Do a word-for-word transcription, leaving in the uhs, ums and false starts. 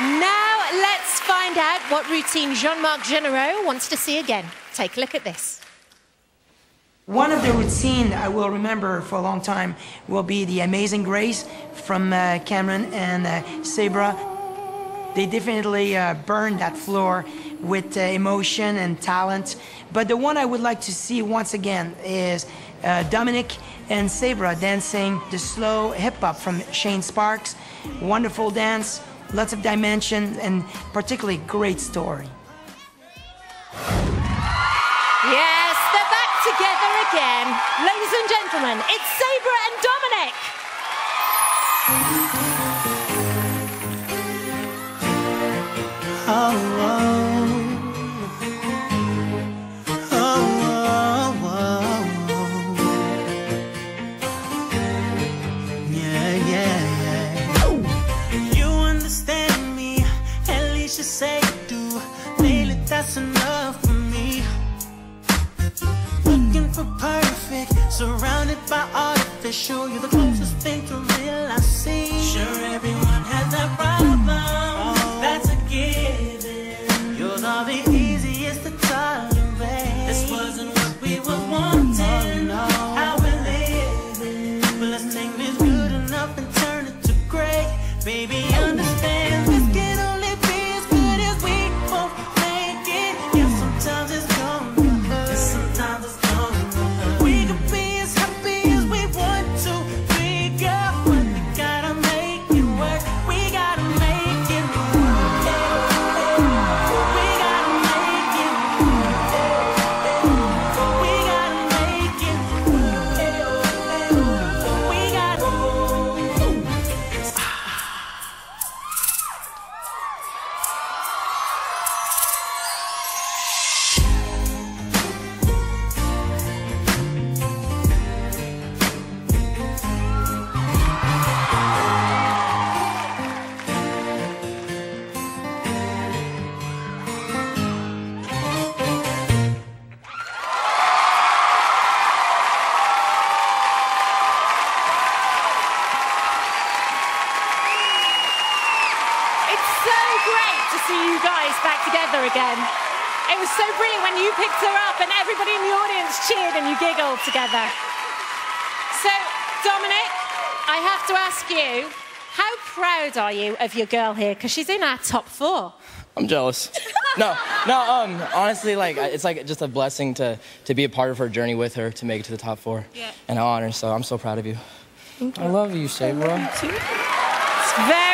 Now let's find out what routine Jean-Marc Genereux wants to see again. Take a look at this. One of the routines I will remember for a long time will be the Amazing Grace from uh, Cameron and uh, Sabra. They definitely uh, burned that floor with uh, emotion and talent. But the one I would like to see once again is uh, Dominic and Sabra dancing the slow hip-hop from Shane Sparks. Wonderful dance, lots of dimension, and particularly great story. Yes, they're back together again. Ladies and gentlemen, it's Sabra and Dominic. Oh, oh, oh, oh, oh. Yeah, yeah, yeah. You understand me, at least you say do. Lately, that's enough for me. Looking for perfect, surrounded by artificial. You're the closest thing to real I see. Sure, everyone has that problem, oh, that's a given. You're not the easiest to tolerate. This wasn't what we were wanting, no, no. How we're living, but let's take this good enough and turn it to great. Baby, understand this can only be as good as we both make it. Yeah, sometimes it's gonna hurt, sometimes it's gonna hurt. We could be as happy as we want to be, girl, but we gotta make it work. We gotta make it work. We gotta make it work. We gotta make it work. We gotta. Great to see you guys back together again. It was so brilliant when you picked her up and everybody in the audience cheered and you giggled together. So, Dominic, I have to ask you, how proud are you of your girl here? Because she's in our top four. I'm jealous. No, no, um, honestly, like, it's like just a blessing to, to be a part of her journey with her, to make it to the top four. Yeah. And an honor, so I'm so proud of you. Thank you. I love you, Sabra. It's very